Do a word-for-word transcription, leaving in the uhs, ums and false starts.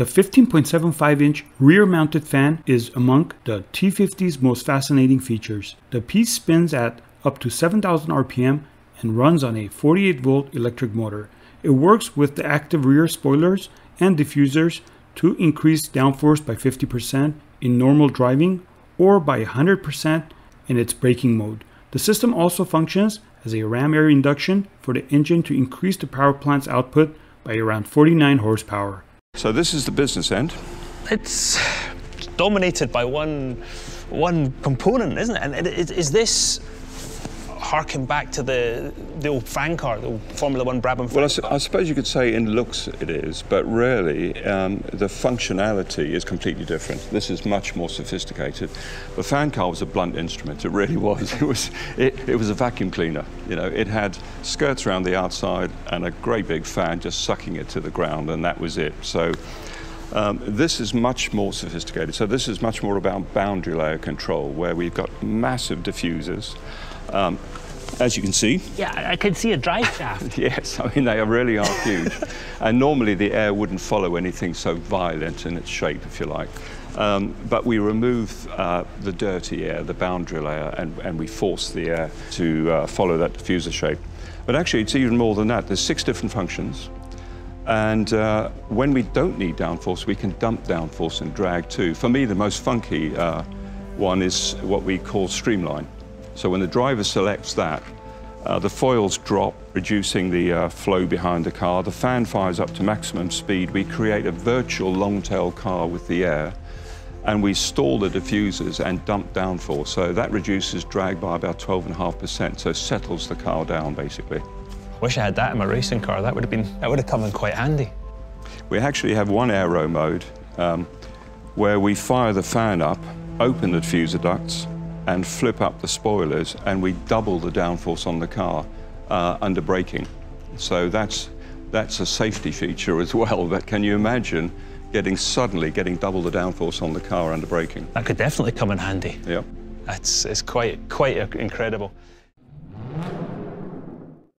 The fifteen point seven five inch rear-mounted fan is among the T fifty's most fascinating features. The piece spins at up to seven thousand R P M and runs on a forty-eight volt electric motor. It works with the active rear spoilers and diffusers to increase downforce by fifty percent in normal driving or by one hundred percent in its braking mode. The system also functions as a ram air induction for the engine to increase the power plant's output by around forty-nine horsepower. So this is the business end. It's dominated by one, one component, isn't it? And is, is this harking back to the, the old fan car, the old Formula One Brabham fan Well, I, su car. I suppose you could say in looks it is, but really um, the functionality is completely different. This is much more sophisticated. The fan car was a blunt instrument, it really was. It was, it, it was a vacuum cleaner. You know, it had skirts around the outside and a great big fan just sucking it to the ground, and that was it. So um, this is much more sophisticated. So this is much more about boundary layer control, where we've got massive diffusers. Um, as you can see. Yeah, I can see a drive shaft. Yes, I mean, they really are huge. And normally the air wouldn't follow anything so violent in its shape, if you like. Um, but we remove uh, the dirty air, the boundary layer, and, and we force the air to uh, follow that diffuser shape. But actually, it's even more than that. There's six different functions. And uh, when we don't need downforce, we can dump downforce and drag too. For me, the most funky uh, one is what we call streamline. So when the driver selects that, uh, the foils drop, reducing the uh, flow behind the car. The fan fires up to maximum speed. We create a virtual long-tail car with the air, and we stall the diffusers and dump downforce. So that reduces drag by about twelve and a half percent. So settles the car down, basically. Wish I had that in my racing car. That would have been that would have come in quite handy. We actually have one aero mode um, where we fire the fan up, open the diffuser ducts, and flip up the spoilers, and we double the downforce on the car uh, under braking. So that's, that's a safety feature as well, but can you imagine getting suddenly getting double the downforce on the car under braking? That could definitely come in handy. Yeah. That's, it's quite, quite incredible.